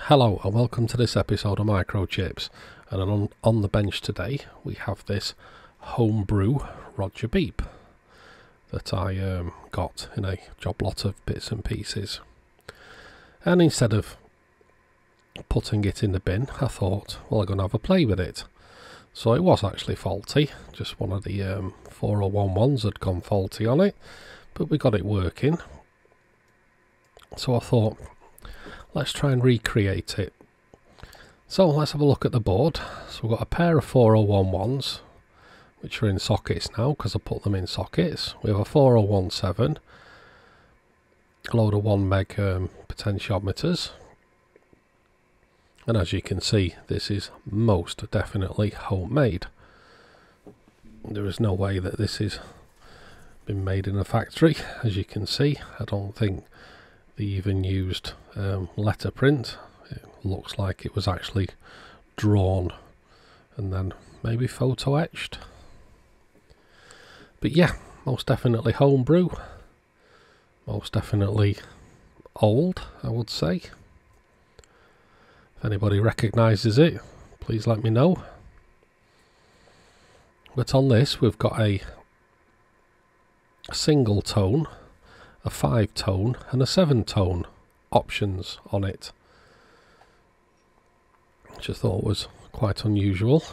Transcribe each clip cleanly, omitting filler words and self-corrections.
Hello and welcome to this episode of Microchips and on the bench today we have this homebrew Roger Beep that I got in a job lot of bits and pieces, and instead of putting it in the bin I thought, well, I'm going to have a play with it. So it was actually faulty, just one of the 4011s had gone faulty on it, but we got it working. So I thought, let's try and recreate it. So let's have a look at the board. So we've got a pair of 4011s, which are in sockets now because I put them in sockets. We have a 4017, a load of 1 meg potentiometers. And as you can see, this is most definitely homemade. There is no way that this has been made in a factory. As you can see, I don't think they even used letter print. It looks like it was actually drawn and then maybe photo etched. But yeah, most definitely homebrew, most definitely old, I would say. If anybody recognises it, please let me know. But on this we've got a single tone, a 5-tone and a 7-tone options on it, which I thought was quite unusual.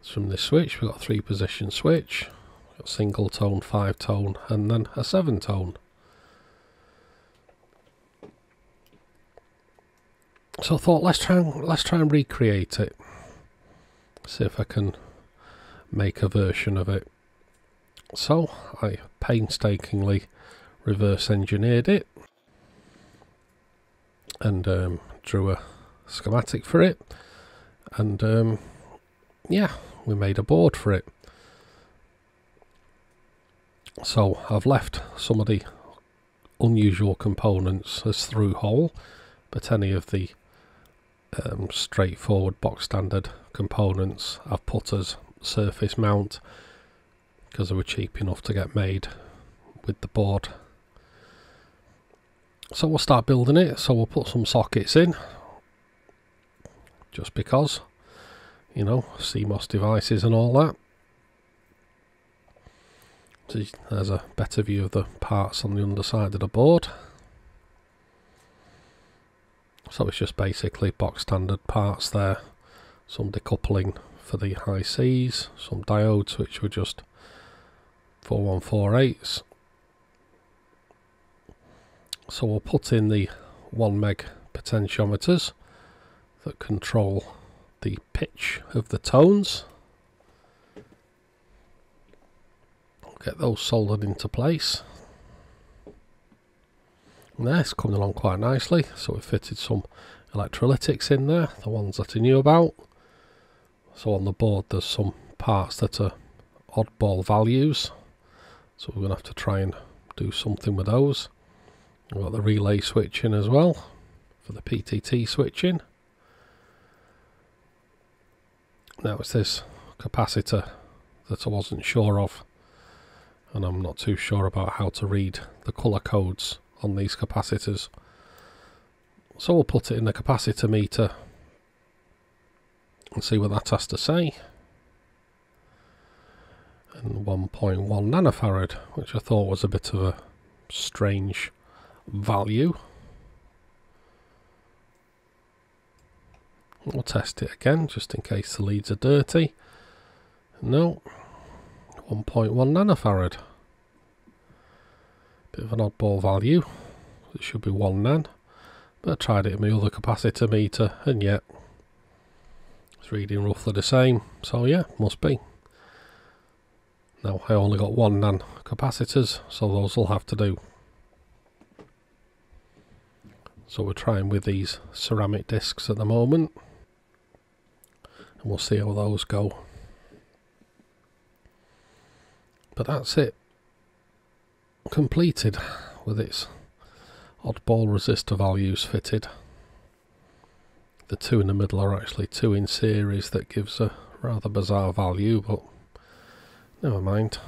It's from this switch. We've got a 3-position switch, we've got single tone, 5-tone and then a 7-tone. So I thought, let's try and recreate it, see if I can make a version of it. So I painstakingly reverse engineered it and drew a schematic for it, and yeah, we made a board for it. So I've left some of the unusual components as through hole, but any of the straightforward box standard components I've put as surface mount, because they were cheap enough to get made with the board. So we'll start building it. So we'll put some sockets in, just because, you know, CMOS devices and all that. So there's a better view of the parts on the underside of the board. So it's just basically box standard parts there, some decoupling for the ICs, some diodes which were just 4148s. So we'll put in the 1 meg potentiometers that control the pitch of the tones. We'll get those soldered into place. And there, it's coming along quite nicely. So we fitted some electrolytics in there, the ones that I knew about. So on the board there's some parts that are oddball values, so we're going to have to try and do something with those. We've got the relay switch in as well, for the PTT switching. Now it's this capacitor that I wasn't sure of, and I'm not too sure about how to read the colour codes on these capacitors. So we'll put it in the capacitor meter and see what that has to say. And 1.1 nanofarad, which I thought was a bit of a strange value. We'll test it again just in case the leads are dirty. No, 1.1 nanofarad. Bit of an oddball value. It should be 1 nan. But I tried it in my other capacitor meter and yet it's reading roughly the same. So yeah, must be. Now I only got 1 nan capacitors, so those will have to do. So we're trying with these ceramic discs at the moment, and we'll see how those go. But that's it, completed with its oddball resistor values fitted. The two in the middle are actually 2 in series, that gives a rather bizarre value, but never mind.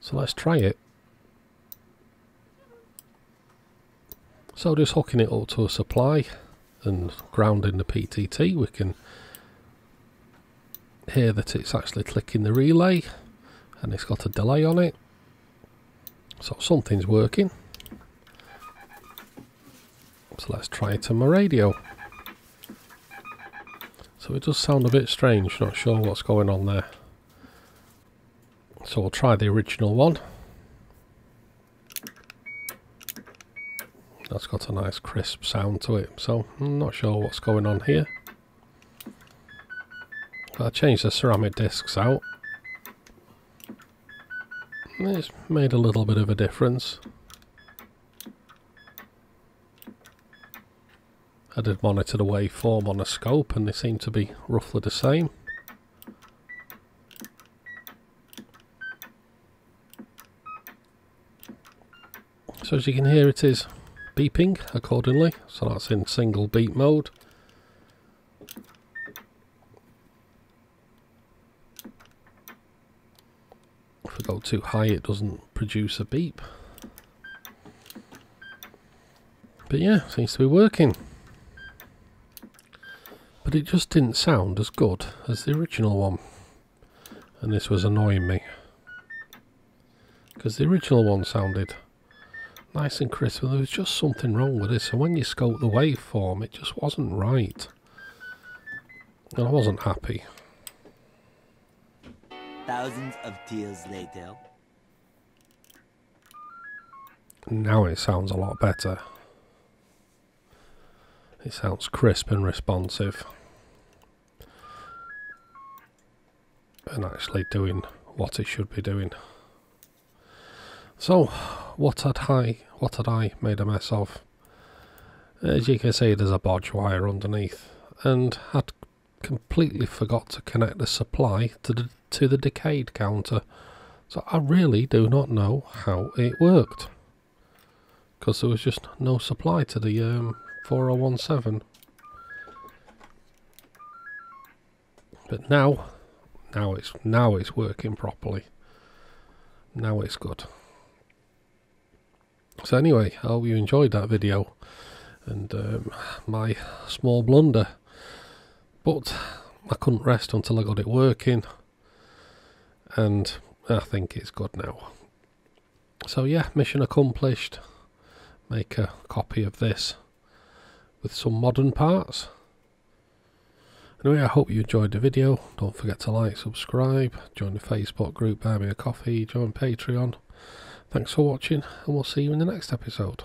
So let's try it. So just hooking it up to a supply and grounding the PTT, we can hear that it's actually clicking the relay and it's got a delay on it, so something's working. So let's try it on my radio. So it does sound a bit strange, not sure what's going on there. So we'll try the original one. That's got a nice crisp sound to it, so I'm not sure what's going on here. I changed the ceramic discs out. It's made a little bit of a difference. I did monitor the waveform on a scope and they seem to be roughly the same. So as you can hear, it is beeping accordingly, so that's in single beat mode. If we go too high, it doesn't produce a beep. But yeah, seems to be working. But it just didn't sound as good as the original one, and this was annoying me, because the original one sounded nice and crisp, and there was just something wrong with this. And when you scope the waveform, it just wasn't right, and I wasn't happy. Thousands of tears later. Now it sounds a lot better. It sounds crisp and responsive, and actually doing what it should be doing. So, what had I made a mess of? As you can see, there's a bodge wire underneath, and had completely forgot to connect the supply to the decade counter. So I really do not know how it worked, because there was just no supply to the 4017. But now it's working properly. Now it's good. So anyway, I hope you enjoyed that video and my small blunder. But I couldn't rest until I got it working, and I think it's good now. So yeah, mission accomplished. Make a copy of this with some modern parts. Anyway, I hope you enjoyed the video. Don't forget to like, subscribe, join the Facebook group, buy me a coffee, join Patreon. Thanks for watching, and we'll see you in the next episode.